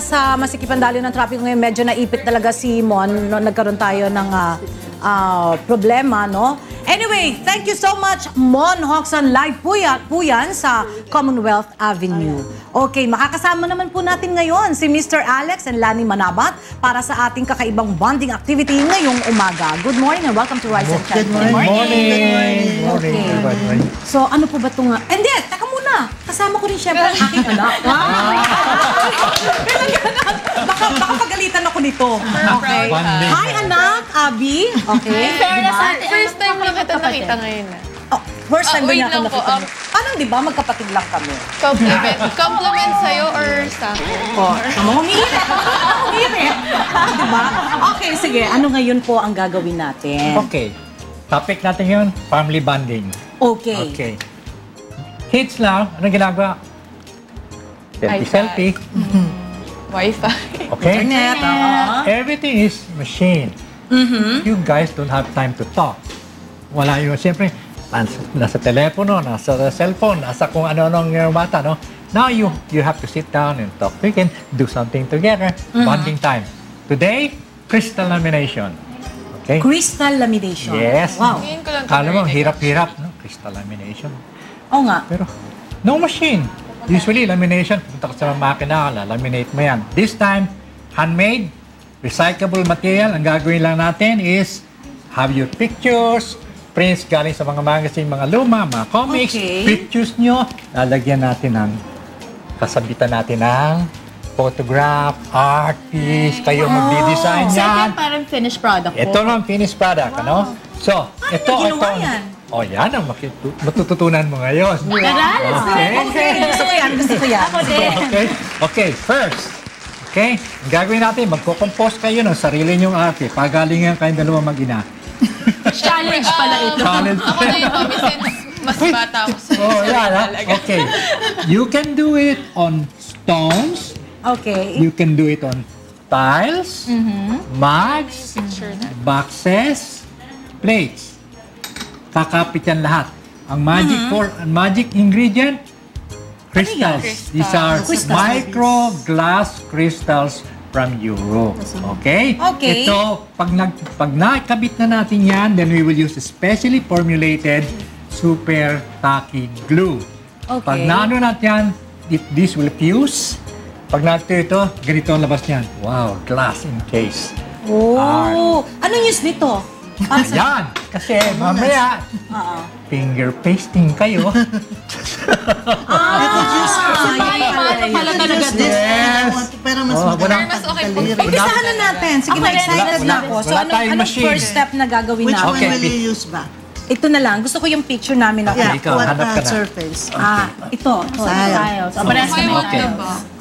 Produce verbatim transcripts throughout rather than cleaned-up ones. sa masikipan daloy ng traffic ngayon, medyo naipit talaga si Mon. No, nagkaroon tayo ng uh, uh, problema, no? Anyway, thank you so much, Mon Hoxon. Live po yan, po yan sa Commonwealth Avenue. Okay, makakasama naman po natin ngayon si Mister Alex and Lani Manabat para sa ating kakaibang bonding activity ngayong umaga. Good morning and welcome to Rise and Shine. Good morning. Good morning. Good morning. Good morning. Okay. So, ano po ba itong... And then, taka muna. Kasama ko rin siyempre ang aking anak. Baka, baka pagalitan ako nito. Okay. Hi, anak. Abbey. Okay. First time lang kita nakita ngayon. Oh, first time din ako nakita. Parang di ba magkapatid lang kami? Compliment. Compliment sa'yo or sa'yo? Oo. Mungire. Mungire. Diba? Okay, sige. Ano ngayon po ang gagawin natin? Okay. Topic natin yun, family bonding. Okay. Okay. Kids lang, anong ginagawa? Selfie-selfie. Wi-Fi. Okay? Internet, uh-huh. Everything is machine. Mm-hmm. You guys don't have time to talk. Wala yun. Siyempre, nasa, nasa telepono, nasa cellphone, nasa kung ano-anong bata, no? Now you you have to sit down and talk. We can do something together. Mm-hmm. Bonding time. Today, Crystal Lamination. Okay? Crystal Lamination. Yes. Wow. Kala mo, hirap-hirap. No? Crystal Lamination. Oo nga. Pero, no machine. Usually, lamination, punta ka sa makina, laminate mo yan. This time, handmade, recyclable material. Ang gagawin lang natin is have your pictures, prints galing sa mga magazine, mga luma, mga comics, okay. Pictures nyo, lalagyan natin ng, kasabitan natin ng photograph, art piece, kayo wow. Magdi-design yan. Second, parang finished product. Ito lang, finished product, wow. Ano? So, ah, ito, ito. O, oh, yan ang matututunan mo ngayon. Karal! Okay. Okay. Gusto ko yan, gusto ko yan. Ako din. Okay. Okay, first. Okay? Ang gagawin natin, magkukompose kayo ng sarili niyong arte. Pagalingan kayong dalawang mag-ina. Challenge pala ito. Challenge. Ako na yung mami since mas bata ako sa oh, yan, okay. You can do it on stones. Okay. You can do it on tiles, mm-hmm. Mugs, boxes, plates. Kakapit yan lahat. Ang magic mm-hmm. for ang magic ingredient, crystals. crystals. These are crystals. Micro glass crystals from Europe. Okay? Okay. Ito, pag, nag, pag nakabit na natin yan, then we will use a specially formulated super tacky glue. Okay. Pag naano natin yan, this will fuse. Pag natin ito, ganito ang labas niyan. Wow, glass encased. Oh! Art. Anong use nito? Ayan! Kasi mamaya, finger pasting kayo. Ito juice ko. Pala talaga din. Pero mas maganda. Pagkisahan na natin. Sige, ma-excited na ako. So, anong first step na gagawin natin? Which one will you use ba? Ito na lang. Gusto ko yung picture namin ako. Yeah, what that surface? Ah, ito. Tiles. Okay.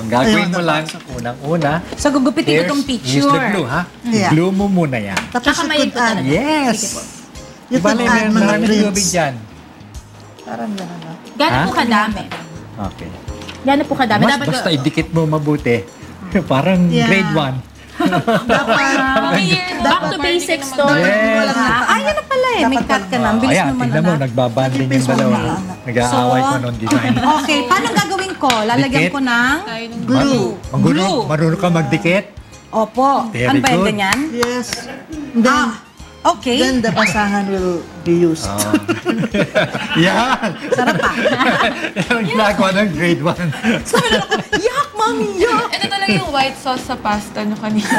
Ang gagawin mo lang, unang-una. So, gugupitin ko itong picture. Use the glue, ha? Glue mo muna yan. Tapos may ito talaga. Yes! Iba na yung maraming tubig dyan. Parang gano'n ba? Gano'n po kadami. Okay. Gano'n po kadami. Basta idikit mo mabuti. Parang grade one. Back to basics to. Ayan na pala eh. May cut ka na. Bilis naman na. Tignan mo, nagbabanding yung dalawa. Nag-aaway ko nung design. Okay, paano gagawin ko? Lalagyan ko ng glue. Glue. Marunong ka magdikit? Opo. Ano ba yung ganyan? Yes. Okay. Then the basahan will be used. Yan. Sarap pa. Yan ang ginagawa ng grade one. So, meron ako, yak, mami, yak. Ito talaga yung white sauce sa pasta nyo kanina.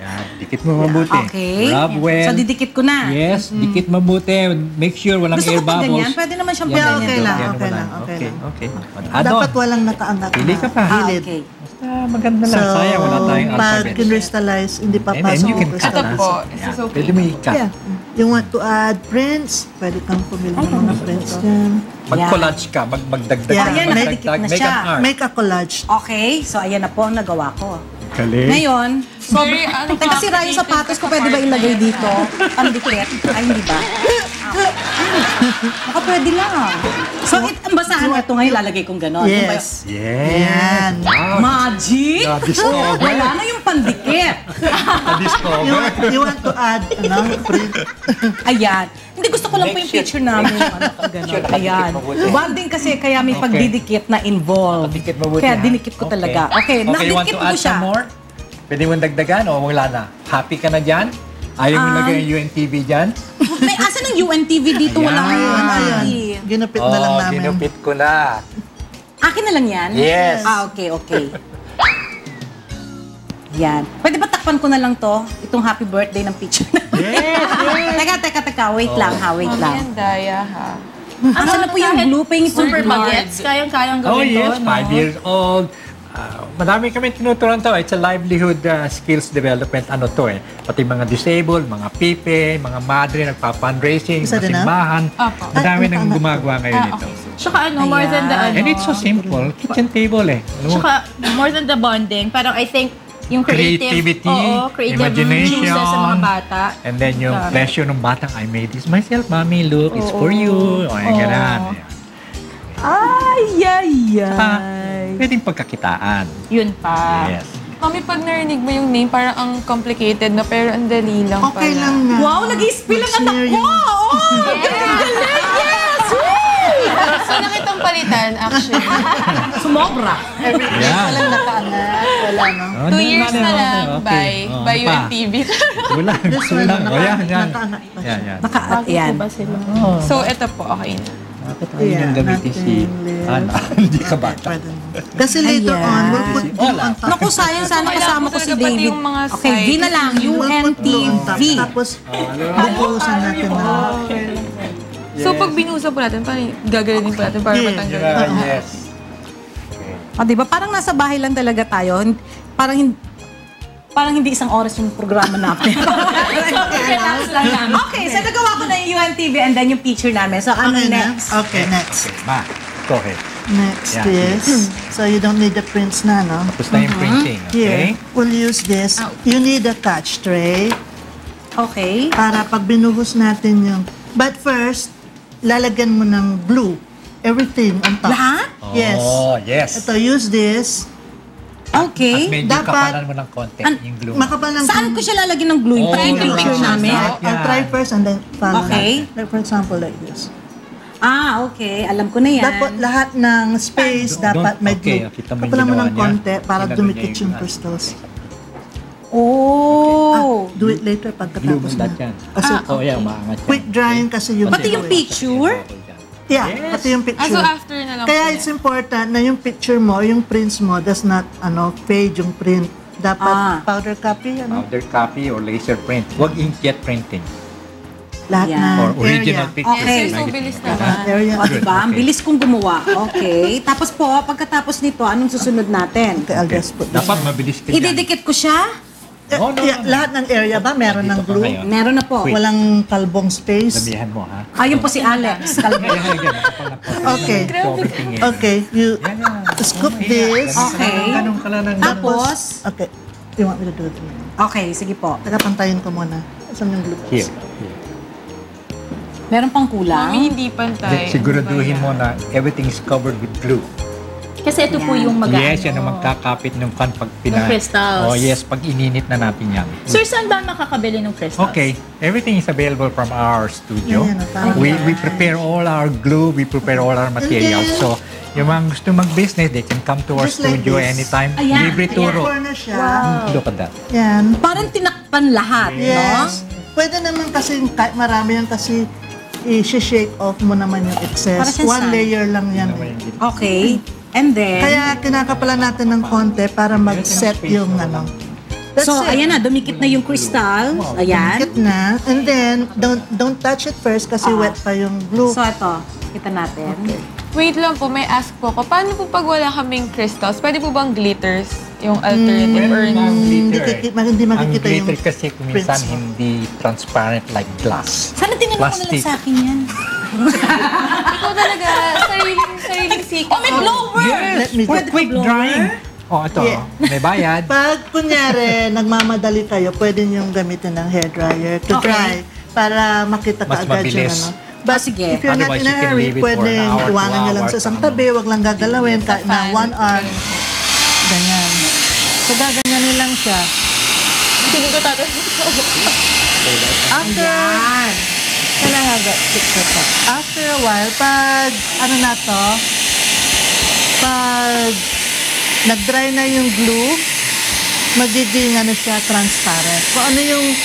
Yan. Dikit mo mabuti. Okay. Rub well. So, didikit ko na. Yes. Dikit mabuti. Make sure walang air bubbles. Gusto ko ganyan. Pwede naman siyang pwede. Okay lang. Okay lang. Okay. Okay. Dapat walang nakaangat. Pili ka pa. Okay. Ah, maganda lang. So, sayang, wala tayong alphabets. Pag kinrystalize, hindi pa pasok ang crystalize. Ito yeah. Okay. Pwede mo i-cut. Yeah. You want to add prints? Pwede kang pumili ng mga prints dyan. Mag-collage ka, mag-magdagdag yeah. Ka. Magdagdag, na make, an art. Make a collage. Okay, so ayan na po ang nagawa ko. Galing. Ngayon, sorry, ano teka sira yung sapatos ko, pwede ba ilagay dito? Ang dikit? Ay, hindi ba? Ah, pwede lang. So, so it, ang basahan so, ito ngayon, lalagay kong gano'n. Yes. Yung, yeah. Yan. Wow. Magic. Wala na yung pandikit. Na-discover. You, you want to add, ano, print? Ayan. Hindi, gusto ko lang po yung picture namin. Ano, gano'n. Ayan. Bonding kasi, kaya may pagdidikit na involved. Kaya dinikit ko talaga. Okay, nakidikit ko siya. Pwede mo dagdagan o wala na? Happy ka na dyan? Ayaw mo um, lagay yung U N T V dyan? May asa ng U N T V dito? Ayan. Wala kayo. Ginupit na lang namin. Ginupit ko na. Akin na lang yan? Yes. Ah, okay, okay. Yan. Pwede ba takpan ko na lang to? Itong happy birthday ng picture na. Yes, yes. Teka, teka, teka. Wait oh. lang ha, wait Mami lang. Mami ang daya ha. Asa na po yung blooping super baguettes? Kayang-kayang gawin to. Oh yes, no? five years old. Uh, madami kami tinuturuan to. It's a livelihood uh, skills development ano to eh. Pati mga disabled, mga pipe, mga madre, nagpa-fundraising, simbahan. Madami nang gumagawa ngayon ah, okay. ito. Tsaka ano, more than the ano. And it's so simple. Kitchen table eh. Ano? Tsaka more than the bonding, parang I think yung creative, creativity, oo, creative imagination, sa mga bata. And then yung Sorry. pleasure ng batang, I made this myself, mommy, look, oo, it's for you. O yung gano'n. Ay, ay, ay. Pwedeng pagkakitaan. Yun pa. Yes. Mami, pag narinig mo yung name, parang ang complicated na, pero ang dali lang pala. Okay lang na. Wow, nag-i-spill ang anak ko! Oo! Galing-galing! Yes! So, nakitang palitan, actually. Sumobra. Every year palang nakaanak. Wala, no? Two years na lang by U N T V. Wala. Wala. Yan, yan. Nakaat yan. So, ito po, okay na. Bakit kayo yeah, nang gamitin si Ana? Hindi ka bata. Kasi later Ayan. on, we'll put you on top. Naku, sayang. Sana kasama ko si David. Okay, V na lang. U N T V. Tapos, bubuhusan natin na. So, pag binuhusan po natin, parang gagalinin po natin para matanggal. Yes. O, diba? Parang nasa bahay lang talaga tayo. Parang hindi... Parang hindi isang oras yung programa natin. Okay, so nagawa ko na yung U N T V and then yung picture namin. So, ano okay, next? Okay, next. Okay, ma, go ahead. Next yeah, is, yes. so you don't need the prints na, no? Tapos na yung printing, okay? Yeah, we'll use this. Oh. You need a touch tray. Okay. Para pag binuhos natin yung... But first, lalagyan mo ng blue. Everything on top. Lahat? Yes. Oh, yes. Ito, use this. Okay. At medyo kapalan mo ng konti yung glue. Saan ko siya lalagyan ng glue? Oh, try yung picture namin. I'll try first and then follow. Okay. Like for example, like this. Ah, okay. Alam ko na yan. Dapat lahat ng space dapat may glue. Kapalan mo ng konti para dumikit yung crystals. Oh! Do it later pagkatapos na. Oh, yeah. Quick drying kasi yun. Pati yung picture? Yeah, yes. Pati yung picture. Ah, so after na lang Kaya it's important na yung picture mo, yung prints mo, does not ano, fade yung print. Dapat ah. powder copy. Ano? Powder copy or laser print. Huwag inkjet printing. Lahat yeah. Or original picture. Okay, so bilis naman. O, diba? Ang bilis kong gumawa. Okay. Tapos po, pagkatapos nito, anong susunod natin? Okay, I'll just put this. Dapat mabilis ka dyan. Ididikit ko siya? Oh, no, yeah, no, no. Lahat ng area ba? Meron ng glue? Meron na po. Quick. Walang kalbong space. Sabihan mo, ha? Ayun po si Alex. Okay. Okay. You scoop this. Okay. Tapos? Okay. You want me to do it? Okay, sige po. Tagapantayin ko muna. Saan yung glue? Here. Meron pang kulang? Mami, hindi pantay. Siguraduhin mo na everything is covered with glue. Kasi ito yeah. po yung mag Yes, yan ang magkakapit ng pan pag pinag... crystals. Oh, yes, pag ininit na natin yan. Sir, saan ba makakabili ng crystals? Okay, everything is available from our studio. Yeah, okay. We we prepare all our glue, we prepare all our materials. So, yung mga gusto mag-business, they can come to our Just studio like anytime. Ayan. Libre turo. Wow. Look at that. Yan. Parang tinakpan lahat, yes. no? Pwede naman kasi, kahit marami yan kasi, i-shake off mo naman yung excess. One saan? layer lang yan. Okay. And then... Kaya kinakapalan natin ng konti para mag-set yung ano. So, it. ayan na, dumikit na yung crystal. Ayan. Dumikit na. And then, don't, don't touch it first kasi uh -oh. wet pa yung glue. So, ito. Kita natin. Okay. Wait lang po, may ask po ko. Paano po pag wala kaming crystals? Pwede po bang glitters? Yung alternative mm, or yung glitter? Hindi, hindi makikita yung... Ang glitter kasi kuminsan hindi transparent like glass. Sana tinanong ko na lang sa akin yan. Ikaw talaga, sariling, sariling sika. Oh, may blower! Yes, pwede quick drying. O, oh, ito, yeah. may bayad. Pag, kunyari, nagmamadali kayo, pwede niyong gamitin ng hairdryer to okay. dry para makita ka Mas agad mabilis. yung ano. But if you're not in a hurry, pwedeng iwanan niya lang sa isang tabi, wag lang gagalawin na one hour. Ganyan. So, gaganyanin lang siya. Hindi ko After, kailangan gagalawin. After a while, pag, ano na to, pag nag-dry na yung glue, magiging, ano siya, transparent. So, ano yung,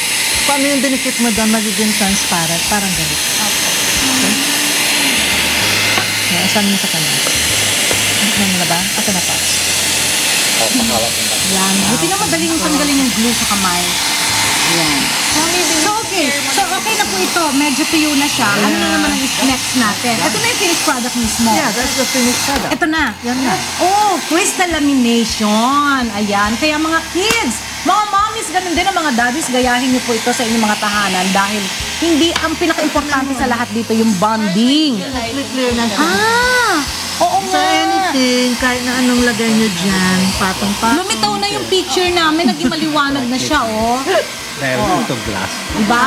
paano yung dinikit mo doon, magiging transparent. Parang ganito. Okay. Okay. Saan mo sa kanan? Ano na ba? Ako na pa. Yan. Buti na madaling tanggalin yung glue sa kamay. Yan. So, okay. So, okay na po ito. Medyo tuyo na siya. Ano na naman ang next natin? Ito na yung finished product mismo. Yeah, that's the finished product. Ito na. Yan na. Oh, crystal lamination. Ayan. Kaya mga kids, mga mommies, ganun din ang mga daddies, gayahin niyo po ito sa inyong mga tahanan dahil hindi ang pinaka-importante sa lahat dito yung bonding. Ah! Oo nga! So anything, kahit na anong lagay niyo dyan, patong-patong. Lumitaw na yung picture namin, naging maliwanag na siya, oh. Dahil ito glass. Diba?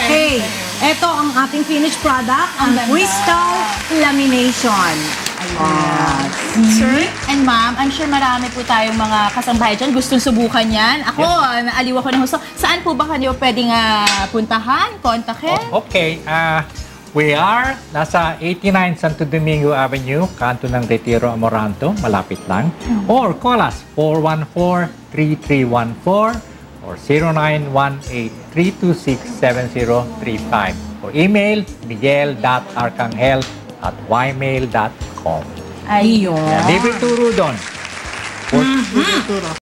Okay. Ito ang ating finished product, ang crystal lamination. Ayan. Sir and ma'am, I'm sure marami po tayong mga kasambahay dyan. Gustong subukan yan. Ako, yes. Naaliw ako ng husto. Saan po ba kayo pwedeng uh, puntahan? Kontakin? Oh, okay. Uh, we are nasa eighty-nine Santo Domingo Avenue, kanto ng Retiro Amoranto. Malapit lang. Hmm. Or call us four one four, three three one four or zero nine one eight, three two six, seven zero three five. Or email miguel dot arcanghel at ymail dot com. Ayun. Libre turo doon. Mm-hmm.